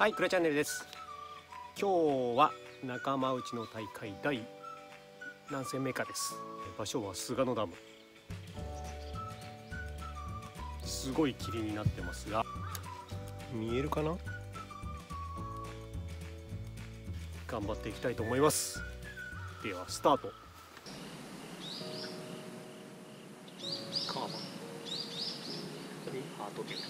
はい、クレチャンネルです。今日は仲間内の大会第何戦目かです。場所は菅野ダム。すごい霧になってますが見えるかな。頑張っていきたいと思います。ではスタート。カーバーハートテイル。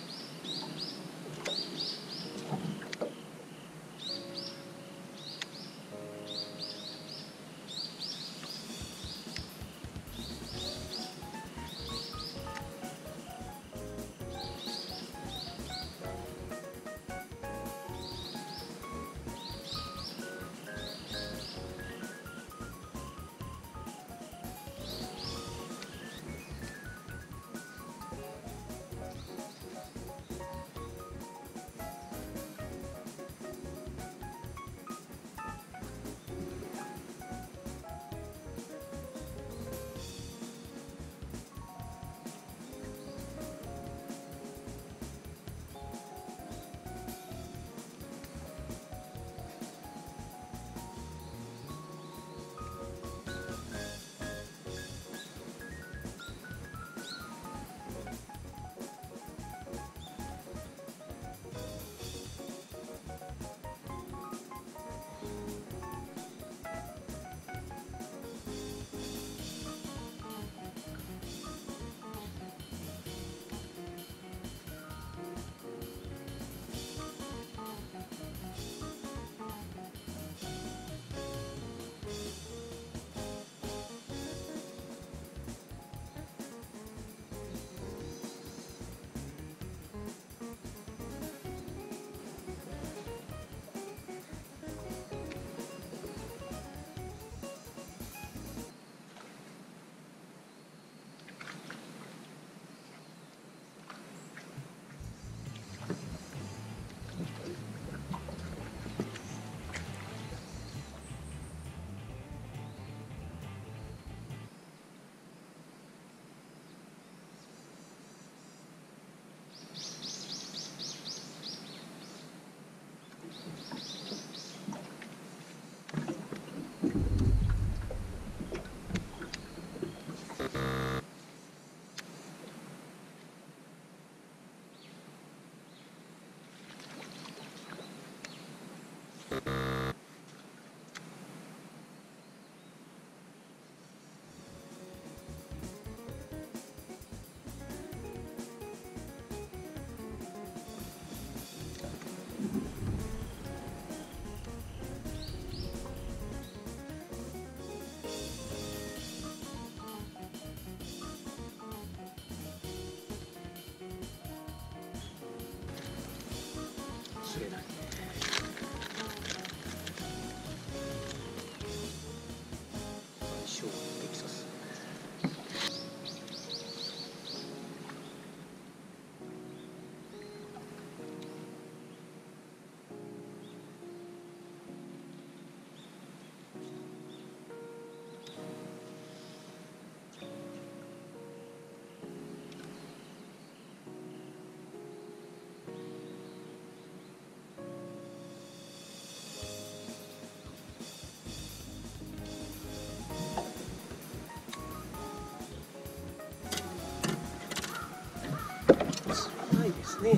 ね、よ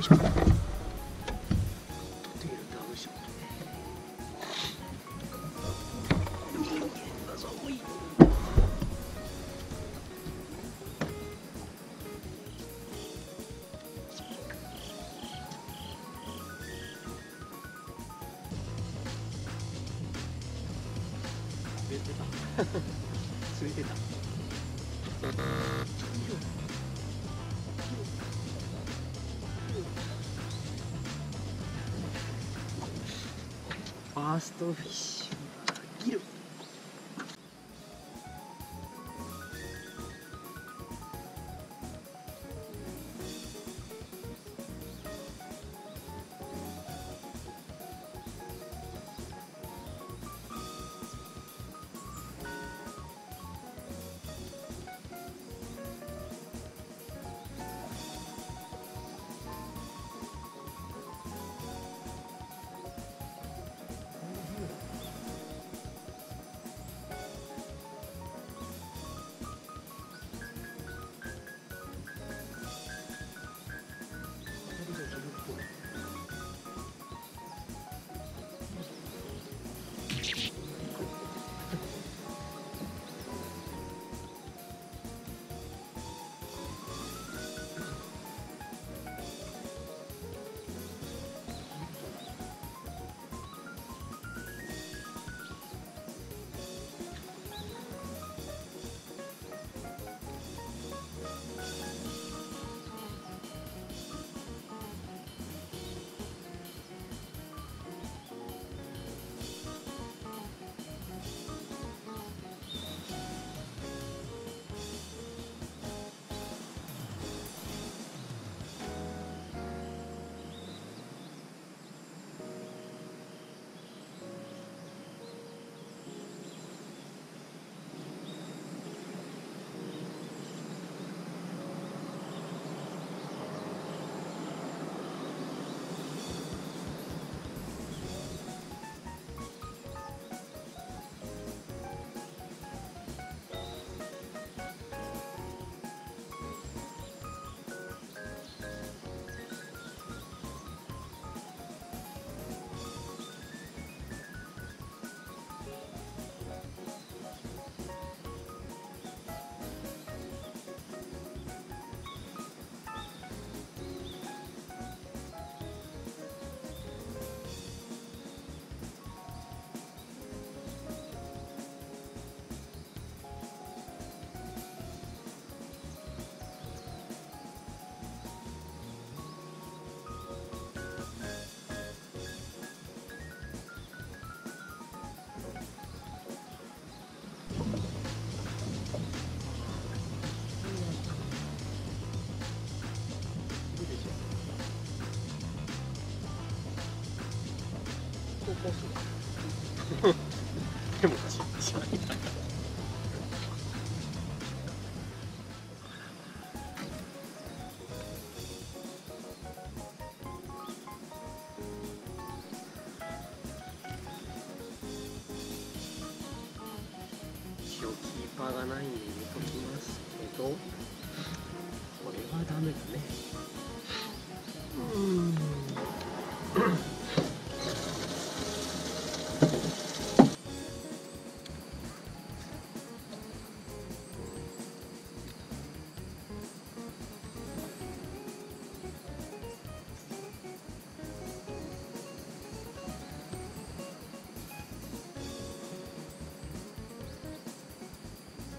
いしょ。釣れてた。釣れてた。ファーストフィッシュはギル。難しい。でもちっちゃいな。一応キーパーがないんで見ときますけど、これはダメだね。い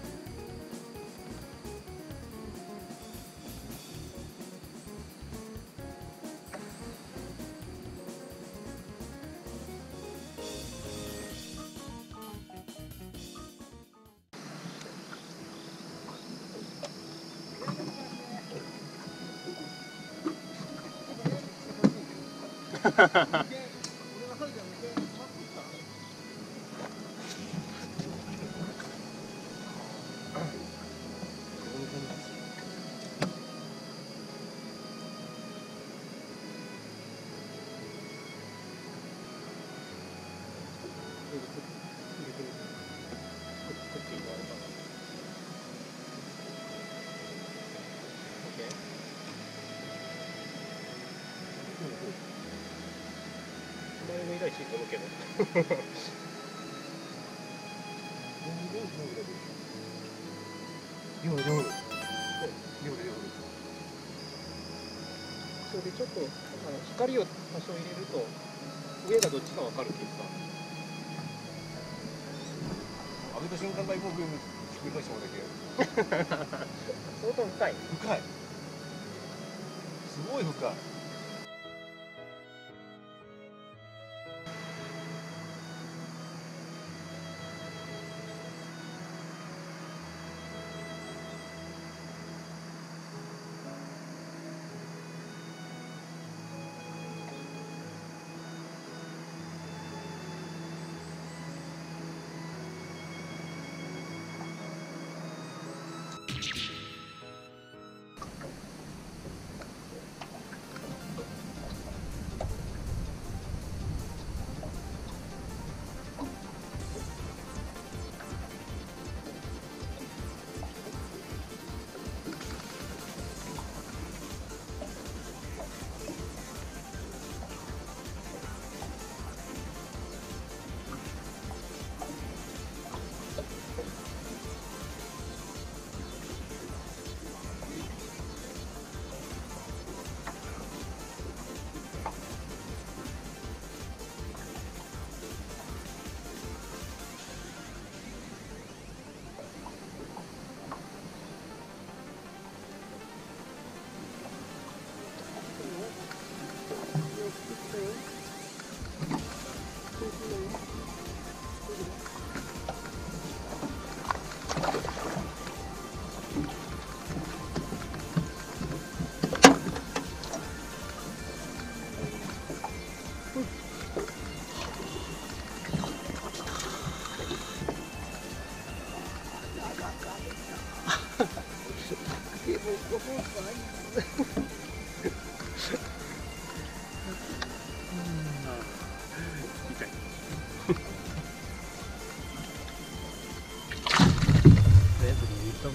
いと思うけど。それでちょっと光を多少入れると上がどっちか分かるっていうか。上げた瞬間が今上にひっくり返してもらうだけ。相当深い。深い。すごい深い。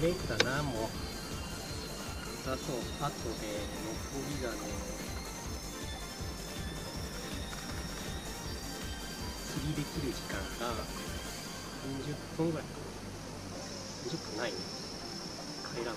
メイクだな、もうだとあとで残りがね釣りできる時間が30分ぐらい、30分ないね、帰らない。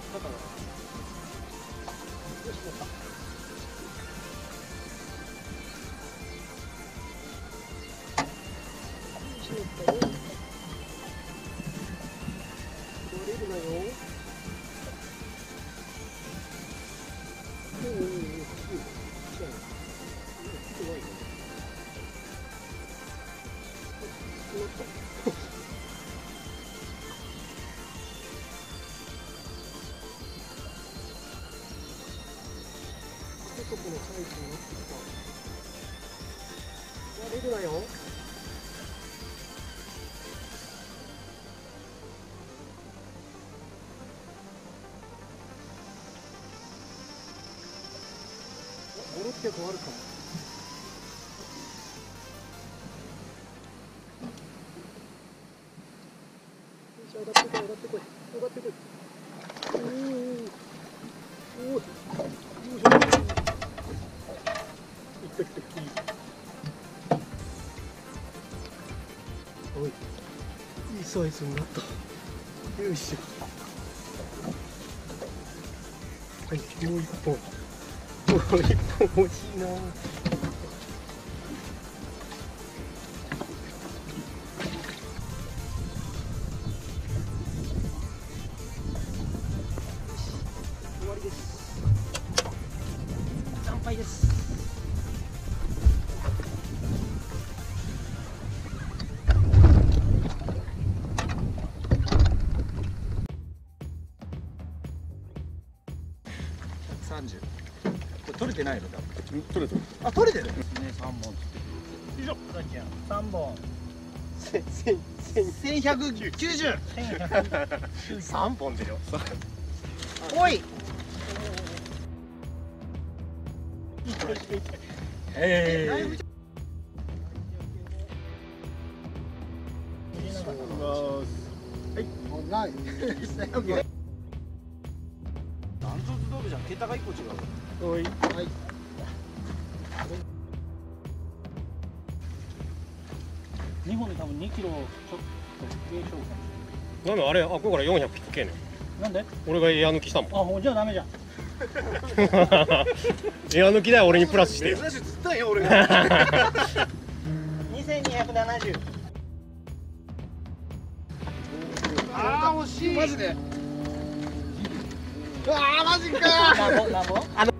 ったからよし持った。取れるなよ。うん。 ちょっとこのサイズになってきた。割れるわよ。5、600あるかも。よし、上がってこい、上がってこい、上がってこい。おー、よいしょ。 おい、いいサイズになった。よいしょ。はい、もう一本、もう一本欲しいな。終わりです。惨敗です。 30。これ取れてないの？取れてる。あ、取れてる。ね、3本。以上。だっけん。3本。1190。3本でよ。おい。はい。ない。 桁が1個違う。はい。はい。2本で多分2キロちょっと減少かも。なんであれ、あ、これから400引っ掛けね。なんで？俺がエア抜きしたもん。あ、もうじゃあダメじゃん。エア抜きだよ、俺にプラスして。珍しい釣ったんよ、俺が。2270。ああ、惜しい。マジで。 ああマジかー。